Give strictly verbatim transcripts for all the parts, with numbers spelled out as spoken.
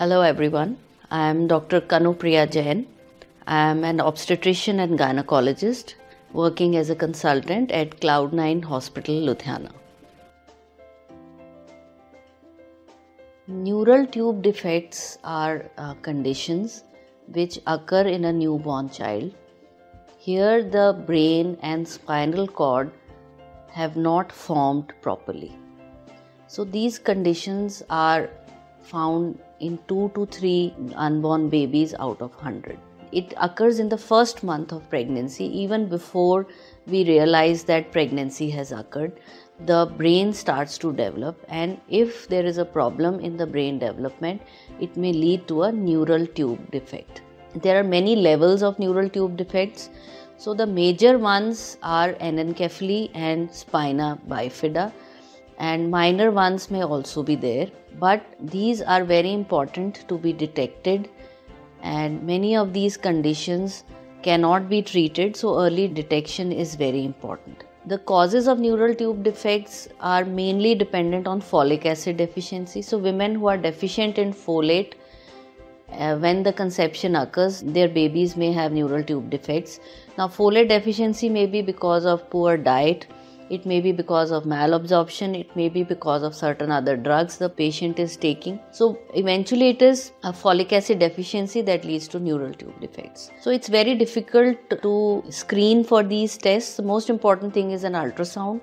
Hello everyone, I am Doctor Kanupriya Jain. I am an obstetrician and gynecologist working as a consultant at Cloudnine Hospital, Ludhiana. Neural tube defects are uh, conditions which occur in a newborn child. Here the brain and spinal cord have not formed properly. So these conditions are found in two to three unborn babies out of one hundred. It occurs in the first month of pregnancy. Even before we realize that pregnancy has occurred, the brain starts to develop, and if there is a problem in the brain development, it may lead to a neural tube defect. There are many levels of neural tube defects. So the major ones are anencephaly and spina bifida, and minor ones may also be there, but these are very important to be detected, and many of these conditions cannot be treated, so early detection is very important. The causes of neural tube defects are mainly dependent on folic acid deficiency. So women who are deficient in folate, Uh, when the conception occurs, their babies may have neural tube defects. Now, folate deficiency may be because of poor diet, it may be because of malabsorption, it may be because of certain other drugs the patient is taking. So eventually it is a folic acid deficiency that leads to neural tube defects. So it's very difficult to screen for these tests. The most important thing is an ultrasound.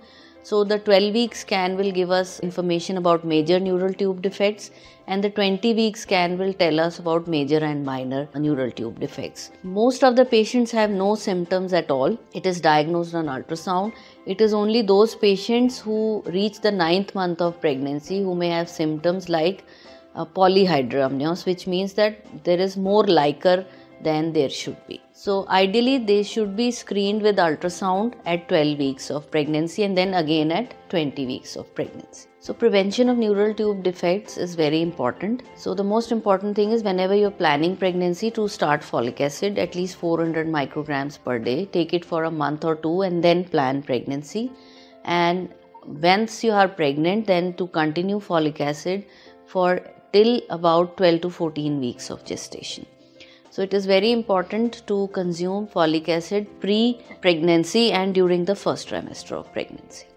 So the twelve week scan will give us information about major neural tube defects, and the twenty week scan will tell us about major and minor neural tube defects. Most of the patients have no symptoms at all. It is diagnosed on ultrasound. It is only those patients who reach the ninth month of pregnancy who may have symptoms like uh, polyhydramnios, which means that there is more liquor than there should be. So ideally they should be screened with ultrasound at twelve weeks of pregnancy, and then again at twenty weeks of pregnancy. So prevention of neural tube defects is very important. So the most important thing is, whenever you're planning pregnancy, to start folic acid at least four hundred micrograms per day. Take it for a month or two and then plan pregnancy. And once you are pregnant, then to continue folic acid for till about twelve to fourteen weeks of gestation. So it is very important to consume folic acid pre-pregnancy and during the first trimester of pregnancy.